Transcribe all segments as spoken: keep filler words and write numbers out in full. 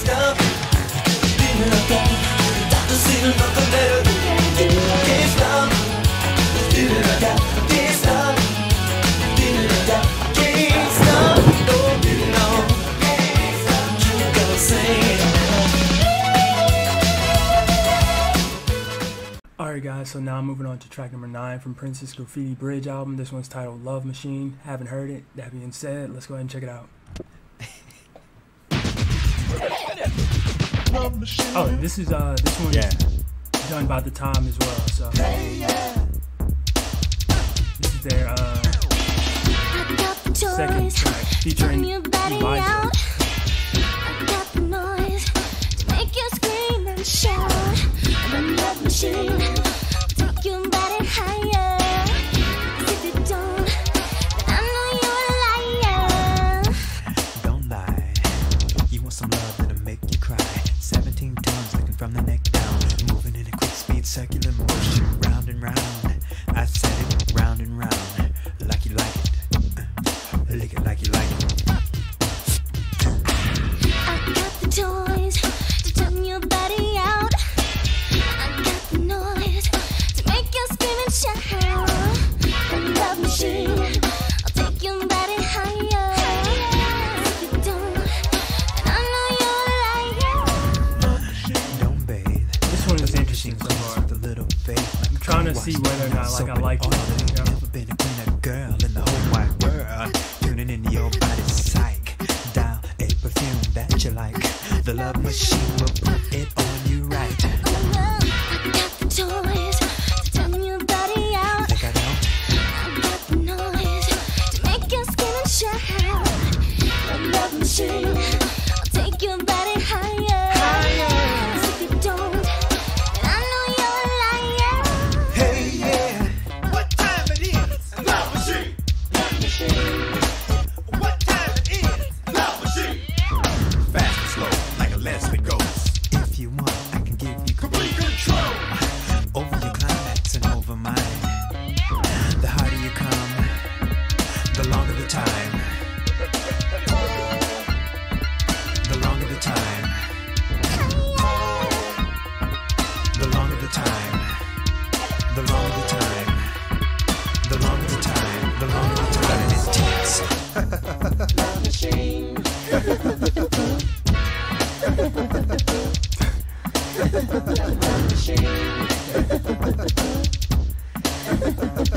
stop. Dinner again, doctor seen another letter. Can't stop. Dinner again, can't stop. Dinner again, can't stop. No, no, can't stop. You gotta sing. Alright guys, so now I'm moving on to track number nine from Prince's Graffiti Bridge album. This one's titled Love Machine. Haven't heard it. That being said, let's go ahead and check it out. Oh, this is uh, this one yeah. done by The Time as well. So this is their uh, second track featuring Eliza. From the neck down, moving in a quick speed, circular motion, round and round. I said it, round and round, like you like it, uh, lick it like you like it. I got the toys to turn your body out. I got the noise to make you scream and shout. The love machine, I'll take your body higher. If you don't, then I know you're a liar. I'm trying to see whether or not like I like you. Never been a cleaner girl in the whole wide world. Tuning into your body's psych. Dial a perfume that you like. The love machine will put it on you right. I got the toys to turn your body out. Think I don't? I got the noise to make your skin and shout. The love machine, I'll take your body higher.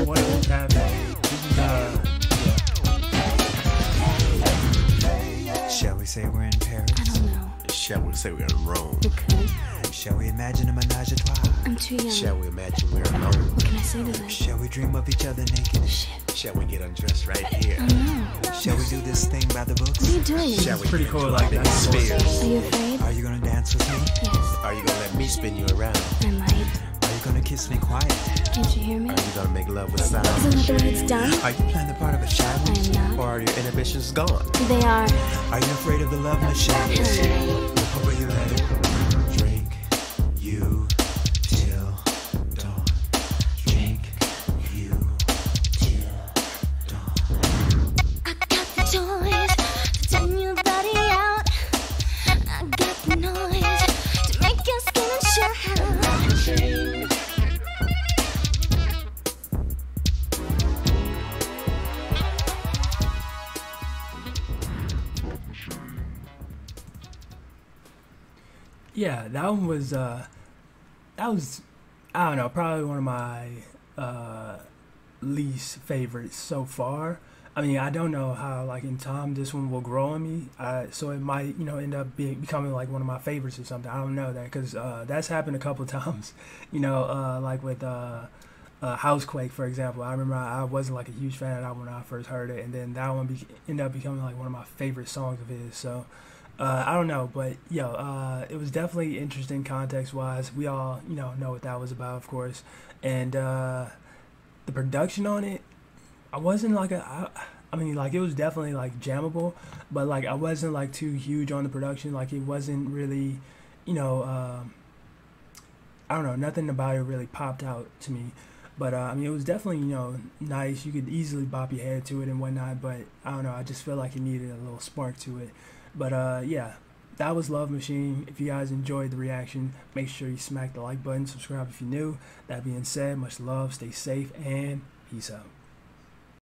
What is happening? Uh, Shall we say we're in Paris? I don't know. Shall we say we're in Rome? Okay. Shall we imagine a menage a trois? I'm too young. Shall we imagine we're alone? What can I say to that? Shall we dream of each other naked? Shit. Shall we get undressed right here? I don't know. Shall we do this thing by the books? What are you doing? Shall we pretty cool like that? Spears. Are you afraid? Are you gonna dance with me? Yes. Are you gonna let me spin you around? I might. Gonna kiss me quiet. Can't you hear me? Are you gonna make love with sound? Isn't that the way it's done? Are you playing the part of a child? I am not. Or are your inhibitions gone? They are. Are you afraid of the love machine? Or will you let it drink you till dawn? Drink you till dawn. I got the toys to turn your body out. I got the noise to make your skin shine. Yeah, that one was, uh, that was, I don't know, probably one of my uh, least favorites so far. I mean, I don't know how, like, in time this one will grow on me, uh, so it might, you know, end up being, becoming, like, one of my favorites or something. I don't know that, because uh, that's happened a couple times, you know, uh, like with uh, uh, Housequake, for example. I remember I wasn't, like, a huge fan of that when I first heard it, and then that one be ended up becoming, like, one of my favorite songs of his, so... Uh, I don't know, but yo, uh, it was definitely interesting context-wise. We all, you know, know what that was about, of course. And uh, the production on it, I wasn't like a, I, I mean, like it was definitely like jammable, but like I wasn't like too huge on the production. Like it wasn't really, you know, uh, I don't know, nothing about it really popped out to me. But, uh, I mean, it was definitely, you know, nice. You could easily bop your head to it and whatnot, but I don't know, I just feel like it needed a little spark to it. But, uh, yeah, that was Love Machine. If you guys enjoyed the reaction, make sure you smack the like button, subscribe if you're new. That being said, much love, stay safe, and peace out.